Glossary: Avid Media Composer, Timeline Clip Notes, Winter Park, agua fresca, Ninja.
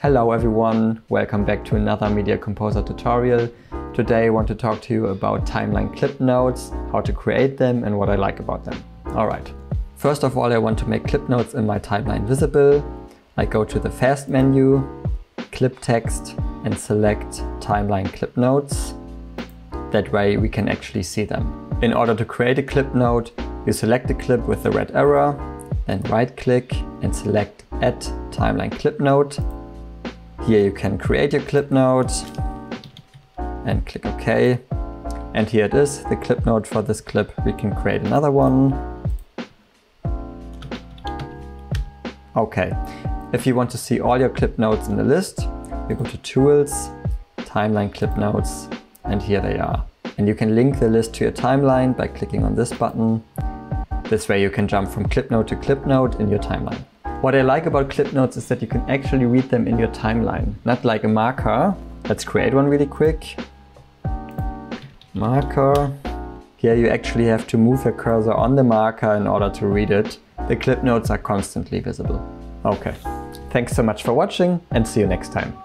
Hello everyone, welcome back to another Media Composer tutorial. Today I want to talk to you about timeline clip notes, how to create them and what I like about them. Alright, first of all I want to make clip notes in my timeline visible. I go to the fast menu, clip text and select timeline clip notes. That way we can actually see them. In order to create a clip note, you select the clip with the red arrow, then right click and select add timeline clip note. Here you can create your clip note and click OK. And here it is, the clip note for this clip. We can create another one. OK. If you want to see all your clip notes in the list, you go to Tools, Timeline Clip Notes, and here they are. And you can link the list to your timeline by clicking on this button. This way you can jump from clip note in your timeline. What I like about clip notes is that you can actually read them in your timeline, not like a marker. Let's create one really quick. Marker. Here you actually have to move your cursor on the marker in order to read it. The clip notes are constantly visible. Okay, thanks so much for watching and see you next time.